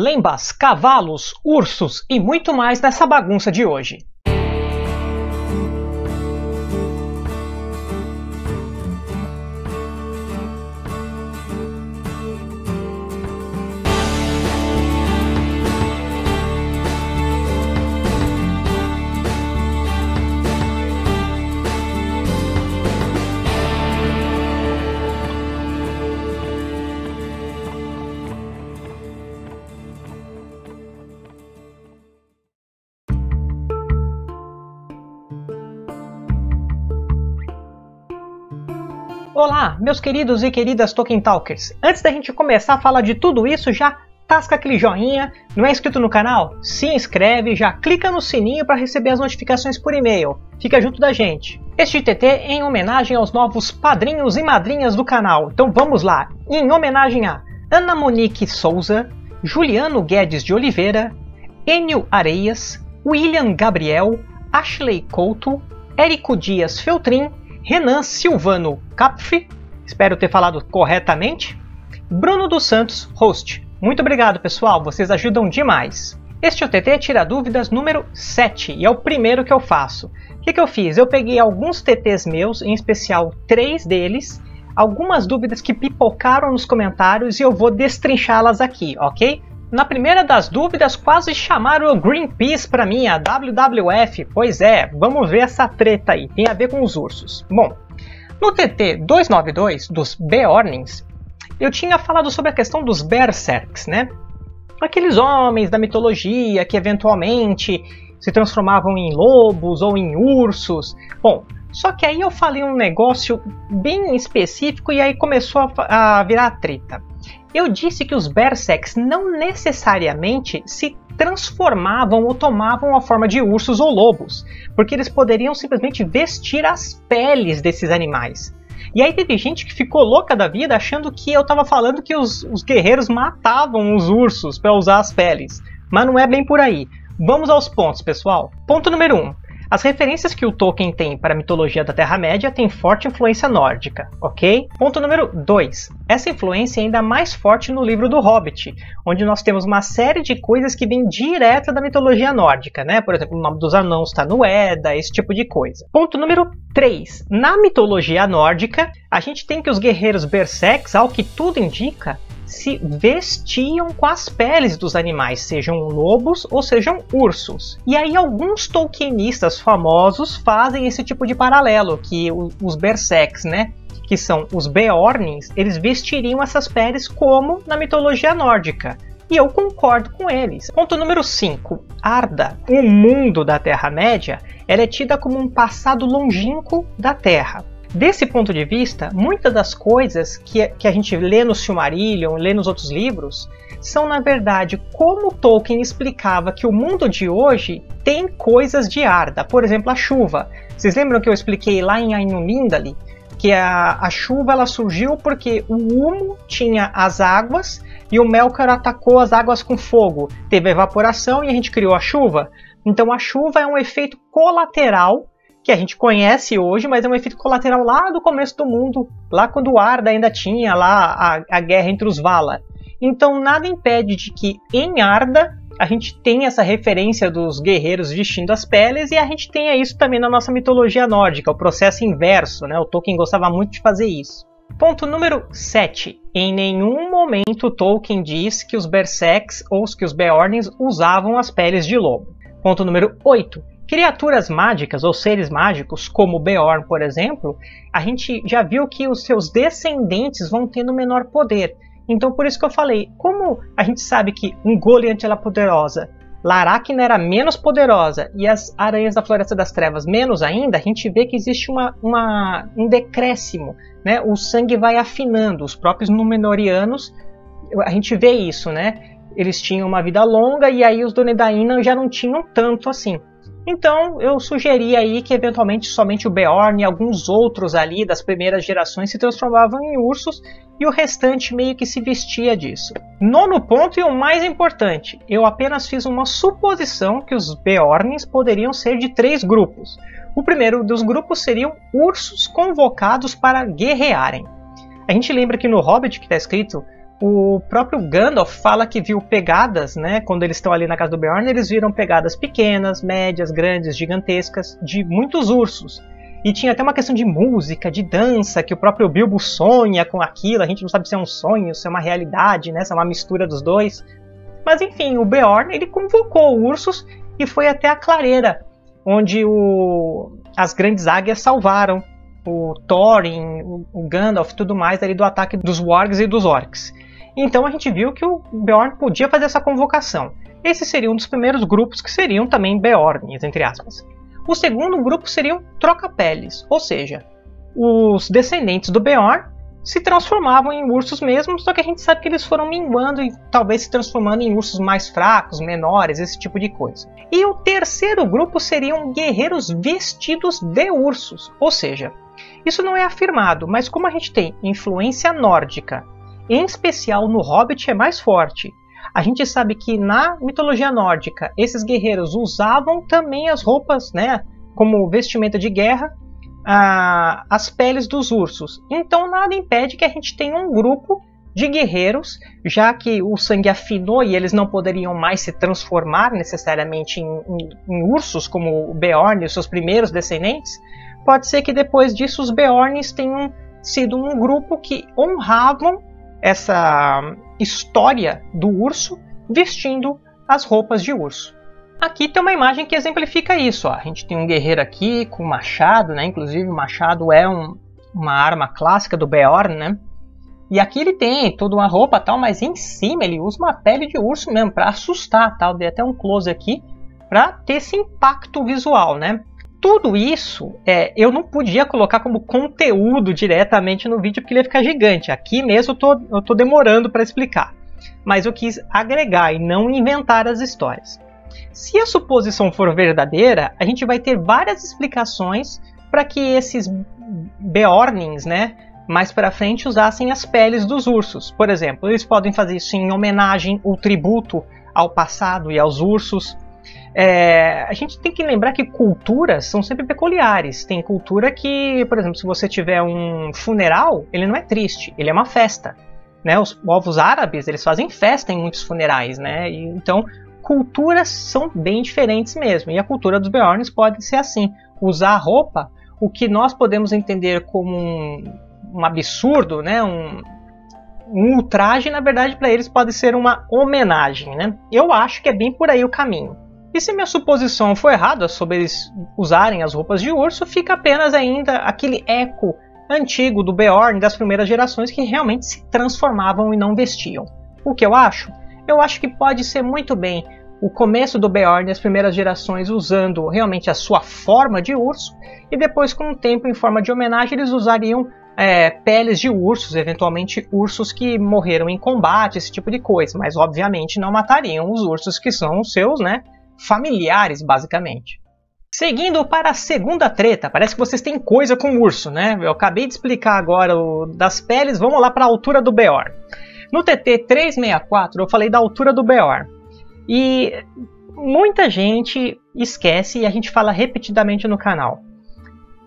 lembas, cavalos, ursos e muito mais nessa bagunça de hoje. Olá, meus queridos e queridas Tolkien Talkers! Antes da gente começar a falar de tudo isso, já tasca aquele joinha. Não é inscrito no canal? Se inscreve, já clica no sininho para receber as notificações por e-mail. Fica junto da gente. Este TT é em homenagem aos novos padrinhos e madrinhas do canal. Então vamos lá! Em homenagem a Ana Monique Souza, Juliano Guedes de Oliveira, Enio Areias, William Gabriel, Ashley Couto, Érico Dias Feltrin, Renan Silvano Capf, espero ter falado corretamente. Bruno dos Santos, host. Muito obrigado, pessoal, vocês ajudam demais. Este TT Tira Dúvidas número 7, e é o primeiro que eu faço. O que eu fiz? Eu peguei alguns TTs meus, em especial 3 deles, algumas dúvidas que pipocaram nos comentários e eu vou destrinchá-las aqui, ok? Na primeira das dúvidas, quase chamaram o Greenpeace pra mim, a WWF. Pois é, vamos ver essa treta aí, tem a ver com os ursos. Bom, no TT 292, dos Beornings, eu tinha falado sobre a questão dos Berserks, né? Aqueles homens da mitologia que eventualmente se transformavam em lobos ou em ursos. Bom, só que aí eu falei um negócio bem específico e aí começou a virar treta. Eu disse que os Berserks não necessariamente se transformavam ou tomavam a forma de ursos ou lobos, porque eles poderiam simplesmente vestir as peles desses animais. E aí teve gente que ficou louca da vida achando que eu estava falando que os guerreiros matavam os ursos para usar as peles. Mas não é bem por aí. Vamos aos pontos, pessoal. Ponto número 1. As referências que o Tolkien tem para a mitologia da Terra-média têm forte influência nórdica, ok? Ponto número 2. Essa influência é ainda mais forte no livro do Hobbit, onde nós temos uma série de coisas que vêm direto da mitologia nórdica, né? Por exemplo, o nome dos anãos está no Eda, esse tipo de coisa. Ponto número 3. Na mitologia nórdica, a gente tem que os guerreiros Berserks, ao que tudo indica, se vestiam com as peles dos animais, sejam lobos ou sejam ursos. E aí alguns tolkienistas famosos fazem esse tipo de paralelo, que os Berserks, né, que são os Beornings, eles vestiriam essas peles como na mitologia nórdica. E eu concordo com eles. Ponto número 5. Arda, o mundo da Terra-média, ela é tida como um passado longínquo da Terra. Desse ponto de vista, muitas das coisas que a gente lê no Silmarillion, lê nos outros livros, são na verdade como Tolkien explicava que o mundo de hoje tem coisas de Arda. Por exemplo, a chuva. Vocês lembram que eu expliquei lá em Ainulindale que a chuva ela surgiu porque o Húmu tinha as águas e o Melkor atacou as águas com fogo. Teve evaporação e a gente criou a chuva. Então a chuva é um efeito colateral que a gente conhece hoje, mas é um efeito colateral lá do começo do mundo, lá quando o Arda ainda tinha lá a guerra entre os Valar. Então nada impede de que em Arda a gente tenha essa referência dos guerreiros vestindo as peles e a gente tenha isso também na nossa mitologia nórdica, o processo inverso, né? O Tolkien gostava muito de fazer isso. Ponto número 7. Em nenhum momento Tolkien diz que os Berserks ou que os Beornings usavam as peles de lobo. Ponto número 8. Criaturas mágicas ou seres mágicos, como Beorn, por exemplo, a gente já viu que os seus descendentes vão tendo menor poder. Então por isso que eu falei, como a gente sabe que Ungoliant era poderosa, Laracna era menos poderosa e as aranhas da Floresta das Trevas menos ainda, a gente vê que existe um decréscimo, né? O sangue vai afinando, os próprios Númenóreanos, a gente vê isso, né? Eles tinham uma vida longa e aí os Dúnedain já não tinham tanto assim. Então eu sugeri aí que eventualmente somente o Beorn e alguns outros ali das primeiras gerações se transformavam em ursos e o restante meio que se vestia disso. Nono ponto e o mais importante, eu apenas fiz uma suposição que os Beornings poderiam ser de 3 grupos. O primeiro dos grupos seriam ursos convocados para guerrearem. A gente lembra que no Hobbit que está escrito O próprio Gandalf fala que viu pegadas, né? Quando eles estão ali na casa do Beorn, eles viram pegadas pequenas, médias, grandes, gigantescas, de muitos ursos. E tinha até uma questão de música, de dança, que o próprio Bilbo sonha com aquilo. A gente não sabe se é um sonho, se é uma realidade, né? Se é uma mistura dos dois. Mas enfim, o Beorn, ele convocou ursos e foi até a clareira, onde as grandes águias salvaram o Thorin, o Gandalf e tudo mais ali do ataque dos wargs e dos orcs. Então a gente viu que o Beorn podia fazer essa convocação. Esse seria um dos primeiros grupos que seriam também Beornings, entre aspas. O segundo grupo seriam troca-peles, ou seja, os descendentes do Beorn se transformavam em ursos mesmo, só que a gente sabe que eles foram minguando e talvez se transformando em ursos mais fracos, menores, esse tipo de coisa. E o terceiro grupo seriam guerreiros vestidos de ursos, ou seja, isso não é afirmado, mas como a gente tem influência nórdica, em especial no Hobbit é mais forte. A gente sabe que na mitologia nórdica, esses guerreiros usavam também as roupas, né, como vestimenta de guerra, as peles dos ursos. Então nada impede que a gente tenha um grupo de guerreiros, já que o sangue afinou e eles não poderiam mais se transformar necessariamente em ursos, como o Beorn e seus primeiros descendentes. Pode ser que depois disso os Beorns tenham sido um grupo que honravam essa história do urso vestindo as roupas de urso. Aqui tem uma imagem que exemplifica isso. Ó. A gente tem um guerreiro aqui com machado, né? Inclusive o machado é uma arma clássica do Beorn, né? E aqui ele tem toda uma roupa tal, mas em cima ele usa uma pele de urso mesmo para assustar, tal. Dei até um close aqui para ter esse impacto visual, né? Tudo isso eu não podia colocar como conteúdo diretamente no vídeo porque ele ia ficar gigante. Aqui mesmo eu tô demorando para explicar. Mas eu quis agregar e não inventar as histórias. Se a suposição for verdadeira, a gente vai ter várias explicações para que esses Beornings, né, mais para frente usassem as peles dos ursos. Por exemplo, eles podem fazer isso em homenagem ou tributo ao passado e aos ursos. A gente tem que lembrar que culturas são sempre peculiares. Tem cultura que, por exemplo, se você tiver um funeral, ele não é triste, ele é uma festa, né? Os povos árabes, eles fazem festa em muitos funerais, né? E, então, culturas são bem diferentes mesmo. E a cultura dos Beorns pode ser assim. Usar a roupa, o que nós podemos entender como um absurdo, né? Um ultraje, na verdade, para eles pode ser uma homenagem, né? Eu acho que é bem por aí o caminho. E se minha suposição for errada sobre eles usarem as roupas de urso, fica apenas ainda aquele eco antigo do Beorn das primeiras gerações que realmente se transformavam e não vestiam. O que eu acho? Eu acho que pode ser muito bem o começo do Beorn das primeiras gerações usando realmente a sua forma de urso e depois com o tempo em forma de homenagem eles usariam peles de ursos, eventualmente ursos que morreram em combate, esse tipo de coisa, mas obviamente não matariam os ursos que são os seus, né, familiares, basicamente. Seguindo para a segunda treta, parece que vocês têm coisa com urso, né? Eu acabei de explicar agora das peles, vamos lá para a altura do Beorn. No TT 364 eu falei da altura do Beorn e muita gente esquece e a gente fala repetidamente no canal.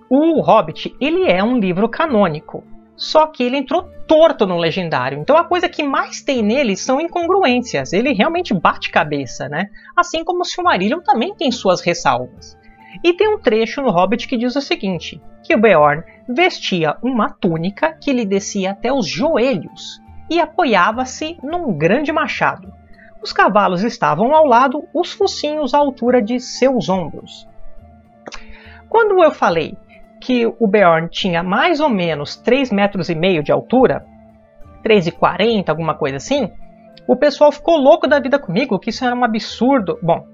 O Hobbit, ele é um livro canônico, só que ele entrou torto no Legendário. Então a coisa que mais tem nele são incongruências, ele realmente bate cabeça, né? Assim como o Silmarillion também tem suas ressalvas. E tem um trecho no Hobbit que diz o seguinte, que o Beorn vestia uma túnica que lhe descia até os joelhos e apoiava-se num grande machado. Os cavalos estavam ao lado, os focinhos à altura de seus ombros. Quando eu falei que o Beorn tinha mais ou menos 3,5 metros de altura, 3,40, alguma coisa assim, o pessoal ficou louco da vida comigo, que isso era um absurdo. Bom,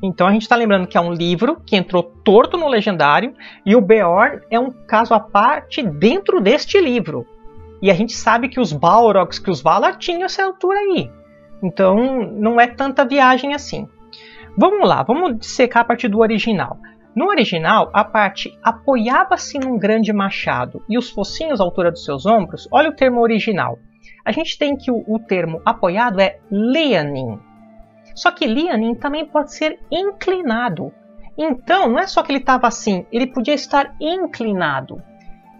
então a gente está lembrando que é um livro que entrou torto no Legendário, e o Beorn é um caso à parte dentro deste livro. E a gente sabe que os Balrogs, que os Valar tinham essa altura aí. Então não é tanta viagem assim. Vamos lá, vamos dissecar a partir do original. No original, a parte apoiava-se num grande machado e os focinhos à altura dos seus ombros, olha o termo original. A gente tem que o termo apoiado é leaning. Só que leaning também pode ser inclinado. Então, não é só que ele estava assim, ele podia estar inclinado.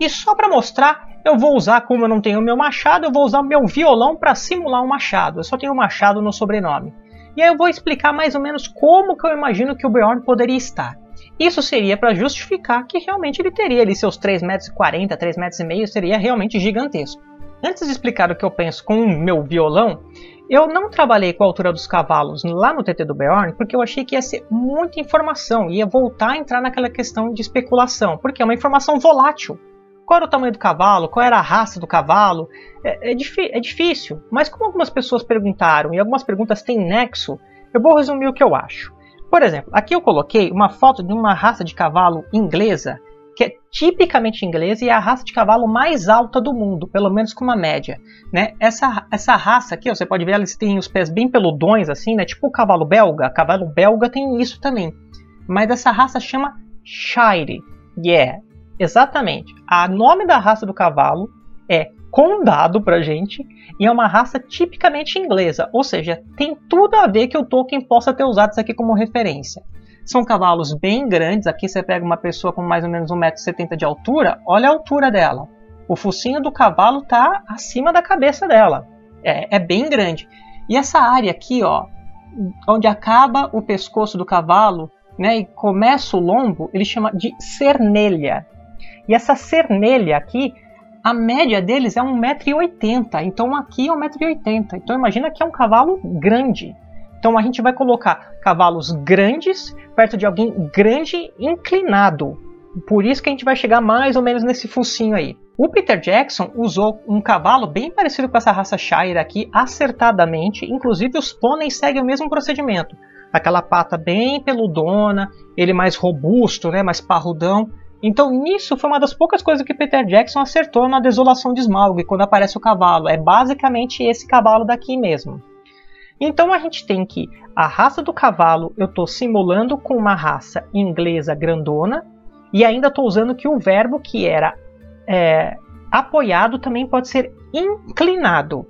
E só para mostrar, Eu vou usar, como eu não tenho meu machado, eu vou usar meu violão para simular um machado. Eu só tenho machado no sobrenome. E aí eu vou explicar mais ou menos como que eu imagino que o Beorn poderia estar. Isso seria para justificar que realmente ele teria ali seus 3,40 m, 3,5 m, seria realmente gigantesco. Antes de explicar o que eu penso com o meu violão, eu não trabalhei com a altura dos cavalos lá no TT do Beorn, porque eu achei que ia ser muita informação, ia voltar a entrar naquela questão de especulação, porque é uma informação volátil. Qual era o tamanho do cavalo? Qual era a raça do cavalo? É difícil, mas como algumas pessoas perguntaram, e algumas perguntas têm nexo, eu vou resumir o que eu acho. Por exemplo, aqui eu coloquei uma foto de uma raça de cavalo inglesa, que é tipicamente inglesa e é a raça de cavalo mais alta do mundo, pelo menos com uma média. Né? Essa raça aqui, ó, você pode ver, eles têm os pés bem peludões, assim, né? Tipo o cavalo belga. Cavalo belga tem isso também. Mas essa raça chama Shire. Yeah. Exatamente. O nome da raça do cavalo é condado pra gente e é uma raça tipicamente inglesa. Ou seja, tem tudo a ver que o Tolkien possa ter usado isso aqui como referência. São cavalos bem grandes. Aqui você pega uma pessoa com mais ou menos 1,70 m de altura. Olha a altura dela. O focinho do cavalo tá acima da cabeça dela. É bem grande. E essa área aqui, ó, onde acaba o pescoço do cavalo, né, e começa o lombo, ele chama de cernelha. E essa cernelha aqui, a média deles é 1,80 m. Então aqui é 1,80 m. Então imagina que é um cavalo grande. Então a gente vai colocar cavalos grandes perto de alguém grande inclinado. Por isso que a gente vai chegar mais ou menos nesse focinho aí. O Peter Jackson usou um cavalo bem parecido com essa raça Shire aqui, acertadamente. Inclusive os pôneis seguem o mesmo procedimento. Aquela pata bem peludona, ele mais robusto, né, mais parrudão. Então nisso foi uma das poucas coisas que Peter Jackson acertou na Desolação de Smaug, quando aparece o cavalo. É basicamente esse cavalo daqui mesmo. Então a gente tem que a raça do cavalo eu estou simulando com uma raça inglesa grandona e ainda estou usando que o verbo que era apoiado também pode ser inclinado.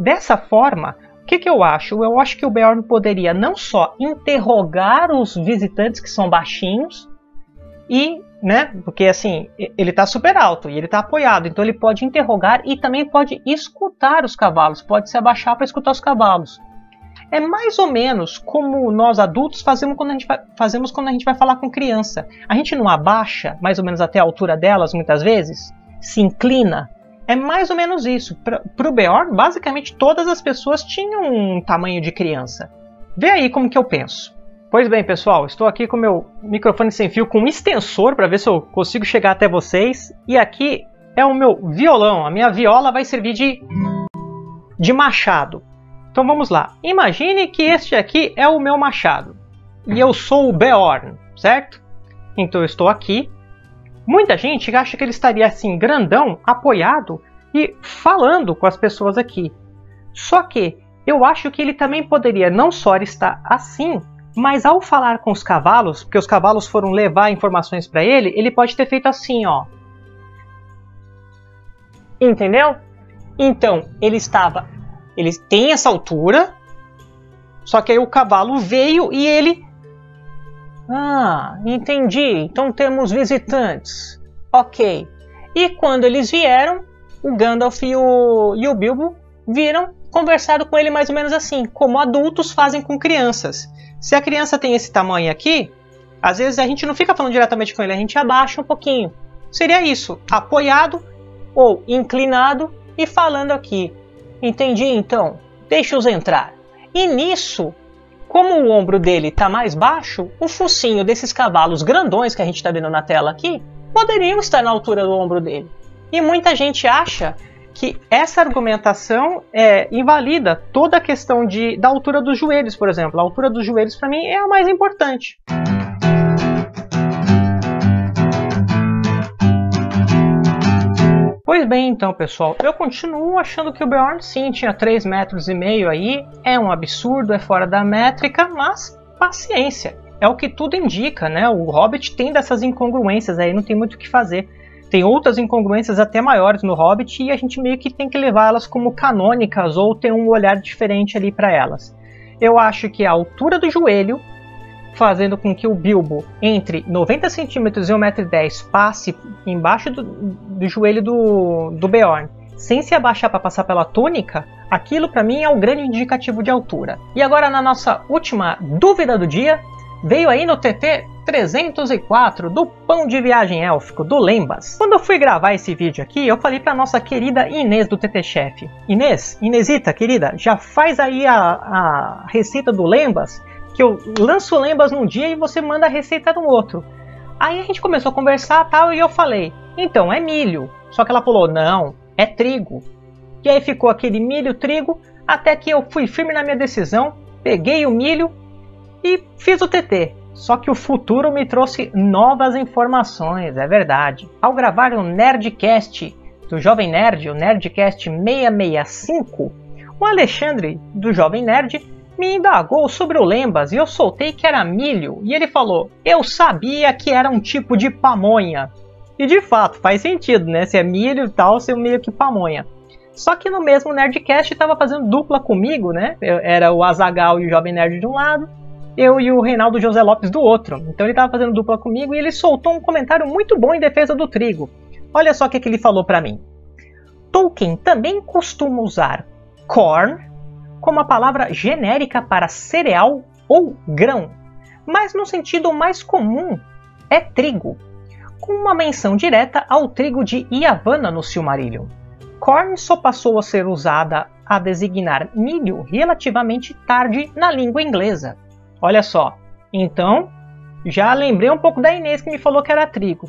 Dessa forma, o que eu acho? Eu acho que o Beorn poderia não só interrogar os visitantes que são baixinhos, e, né, porque assim, ele está super alto e ele está apoiado, então ele pode interrogar e também pode escutar os cavalos, pode se abaixar para escutar os cavalos. É mais ou menos como nós adultos fazemos quando a gente vai falar com criança. A gente não abaixa mais ou menos até a altura delas muitas vezes, se inclina. É mais ou menos isso. Para o Beorn, basicamente todas as pessoas tinham um tamanho de criança. Vê aí como que eu penso. Pois bem, pessoal, estou aqui com meu microfone sem fio com um extensor para ver se eu consigo chegar até vocês. E aqui é o meu violão. A minha viola vai servir de machado. Então vamos lá. Imagine que este aqui é o meu machado. E eu sou o Beorn, certo? Então eu estou aqui. Muita gente acha que ele estaria assim, grandão, apoiado e falando com as pessoas aqui. Só que eu acho que ele também poderia não só estar assim, mas ao falar com os cavalos, porque os cavalos foram levar informações para ele, ele pode ter feito assim, ó. Entendeu? Então, ele tem essa altura, só que aí o cavalo veio e ele... Ah, entendi. Então temos visitantes. Ok. E quando eles vieram, o Gandalf e o Bilbo viram, conversaram com ele mais ou menos assim, como adultos fazem com crianças. Se a criança tem esse tamanho aqui, às vezes a gente não fica falando diretamente com ele, a gente abaixa um pouquinho. Seria isso, apoiado ou inclinado e falando aqui. Entendi então, deixa-os entrar. E nisso, como o ombro dele está mais baixo, o focinho desses cavalos grandões que a gente está vendo na tela aqui, poderiam estar na altura do ombro dele. E muita gente acha que essa argumentação invalida toda a questão da altura dos joelhos, por exemplo. A altura dos joelhos, para mim, é a mais importante. Pois bem, então, pessoal, eu continuo achando que o Beorn, sim, tinha 3,5 m aí. É um absurdo, é fora da métrica, mas paciência. É o que tudo indica, né? O Hobbit tem dessas incongruências aí, não tem muito o que fazer. Tem outras incongruências até maiores no Hobbit e a gente meio que tem que levá-las como canônicas ou ter um olhar diferente ali para elas. Eu acho que a altura do joelho fazendo com que o Bilbo, entre 90 cm e 1,10 m, passe embaixo do joelho do Beorn, sem se abaixar para passar pela túnica, aquilo para mim é um grande indicativo de altura. E agora, na nossa última dúvida do dia, veio aí no TT 304 do Pão de Viagem Élfico, do Lembas. Quando eu fui gravar esse vídeo aqui, eu falei para nossa querida Inês do TT Chef. Inês, Inêsita, querida, já faz aí a receita do Lembas, que eu lanço o Lembas num dia e você manda a receita no outro. Aí a gente começou a conversar tal, e eu falei, então é milho. Só que ela falou, não, é trigo. E aí ficou aquele milho, trigo, até que eu fui firme na minha decisão, peguei o milho e fiz o TT. Só que o futuro me trouxe novas informações, é verdade. Ao gravar o Nerdcast do Jovem Nerd, o Nerdcast 665, o Alexandre do Jovem Nerd me indagou sobre o Lembas e eu soltei que era milho. E ele falou, eu sabia que era um tipo de pamonha. E de fato, faz sentido, né? Se é milho e tal, se é meio que pamonha. Só que no mesmo Nerdcast estava fazendo dupla comigo, né? Era o Azagal e o Jovem Nerd de um lado, eu e o Reinaldo José Lopes do outro. Então ele estava fazendo dupla comigo e ele soltou um comentário muito bom em defesa do trigo. Olha só o que ele falou para mim. Tolkien também costuma usar corn como a palavra genérica para cereal ou grão, mas no sentido mais comum é trigo, com uma menção direta ao trigo de Yavanna no Silmarillion. Corn só passou a ser usada a designar milho relativamente tarde na língua inglesa. Olha só, então já lembrei um pouco da Inês que me falou que era trigo.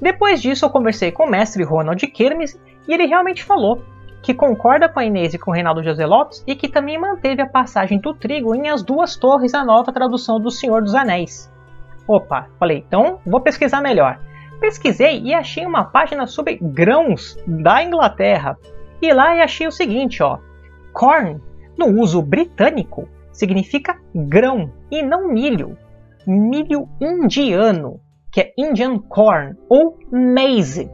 Depois disso eu conversei com o mestre Ronald Kermes e ele realmente falou que concorda com a Inês e com o Reinaldo José Lopes e que também manteve a passagem do trigo em As Duas Torres, a nova tradução do Senhor dos Anéis. Opa, falei, então vou pesquisar melhor. Pesquisei e achei uma página sobre grãos da Inglaterra. E lá eu achei o seguinte, ó. Corn, no uso britânico, significa grão e não milho. Milho indiano, que é Indian corn ou maize.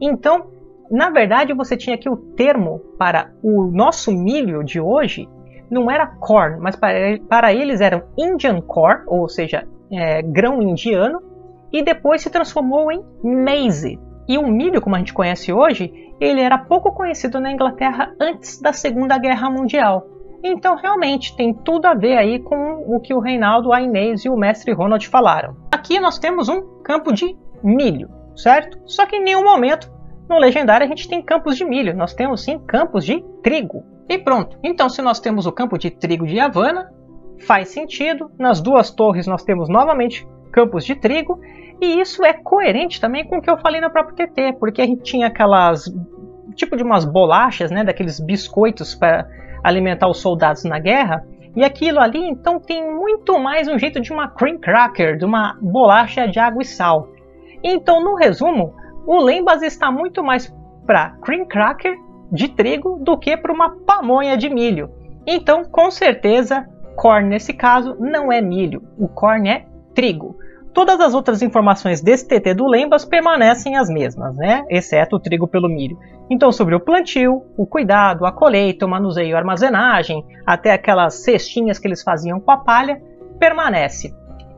Então, na verdade, você tinha aqui o termo para o nosso milho de hoje. Não era corn, mas para eles era Indian corn, ou seja, grão indiano. E depois se transformou em maize. E o milho, como a gente conhece hoje, ele era pouco conhecido na Inglaterra antes da Segunda Guerra Mundial. Então realmente tem tudo a ver aí com o que o Reinaldo, a Inês e o mestre Ronald falaram. Aqui nós temos um campo de milho, certo? Só que em nenhum momento no Legendário a gente tem campos de milho, nós temos sim campos de trigo. E pronto, então se nós temos o campo de trigo de Yavanna, faz sentido. Nas Duas Torres nós temos novamente campos de trigo. E isso é coerente também com o que eu falei no próprio TT, porque a gente tinha aquelas, tipo de umas bolachas, né, daqueles biscoitos para alimentar os soldados na guerra, e aquilo ali então tem muito mais um jeito de uma cream cracker, de uma bolacha de água e sal. Então, no resumo, o Lembas está muito mais para cream cracker de trigo do que para uma pamonha de milho. Então, com certeza, corn nesse caso não é milho, o corn é trigo. Todas as outras informações desse TT do Lembas permanecem as mesmas, né? Exceto o trigo pelo milho. Então sobre o plantio, o cuidado, a colheita, o manuseio, a armazenagem, até aquelas cestinhas que eles faziam com a palha, permanece.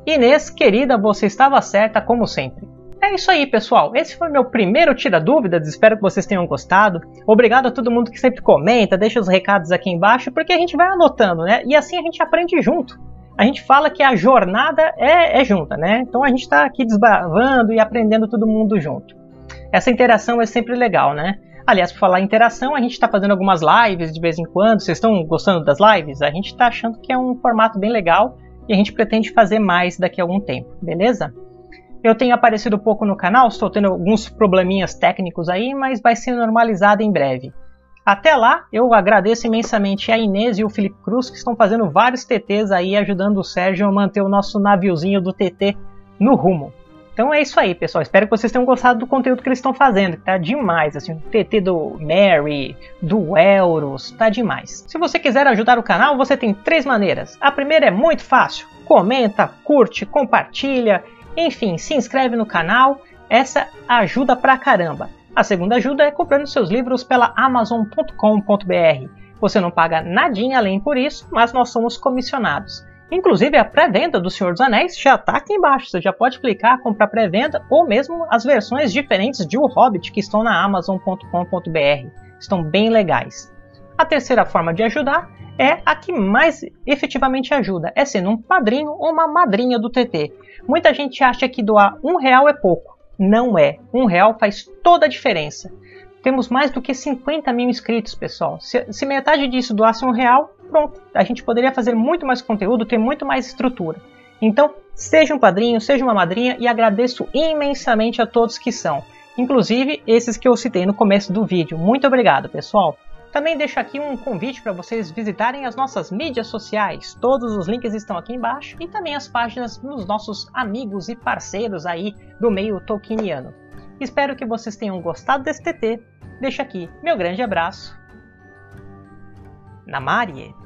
Inês, querida, você estava certa como sempre. É isso aí, pessoal. Esse foi meu primeiro Tira Dúvidas. Espero que vocês tenham gostado. Obrigado a todo mundo que sempre comenta, deixa os recados aqui embaixo, porque a gente vai anotando, né? E assim a gente aprende junto. A gente fala que a jornada é junta, né? Então a gente está aqui desbravando e aprendendo todo mundo junto. Essa interação é sempre legal, né? Aliás, por falar em interação, a gente está fazendo algumas lives de vez em quando. Vocês estão gostando das lives? A gente está achando que é um formato bem legal e a gente pretende fazer mais daqui a algum tempo, beleza? Eu tenho aparecido pouco no canal, estou tendo alguns probleminhas técnicos aí, mas vai ser normalizado em breve. Até lá, eu agradeço imensamente a Inês e o Felipe Cruz, que estão fazendo vários TTs aí, ajudando o Sérgio a manter o nosso naviozinho do TT no rumo. Então é isso aí, pessoal. Espero que vocês tenham gostado do conteúdo que eles estão fazendo, que tá demais, assim. O TT do Mary, do Elros, tá demais. Se você quiser ajudar o canal, você tem três maneiras. A primeira é muito fácil. Comenta, curte, compartilha, enfim, se inscreve no canal. Essa ajuda pra caramba. A segunda ajuda é comprando seus livros pela Amazon.com.br. Você não paga nadinha além por isso, mas nós somos comissionados. Inclusive a pré-venda do Senhor dos Anéis já está aqui embaixo, você já pode clicar, comprar pré-venda ou mesmo as versões diferentes de O Hobbit que estão na Amazon.com.br, estão bem legais. A terceira forma de ajudar é a que mais efetivamente ajuda, é sendo um padrinho ou uma madrinha do TT. Muita gente acha que doar R$1 é pouco, não é, R$1 faz toda a diferença. Temos mais do que 50 mil inscritos, pessoal. Se metade disso doasse R$1, pronto. A gente poderia fazer muito mais conteúdo, ter muito mais estrutura. Então, seja um padrinho, seja uma madrinha, e agradeço imensamente a todos que são. Inclusive, esses que eu citei no começo do vídeo. Muito obrigado, pessoal. Também deixo aqui um convite para vocês visitarem as nossas mídias sociais. Todos os links estão aqui embaixo. E também as páginas dos nossos amigos e parceiros aí do meio tolkieniano. Espero que vocês tenham gostado desse TT. Deixo aqui meu grande abraço. Namárie.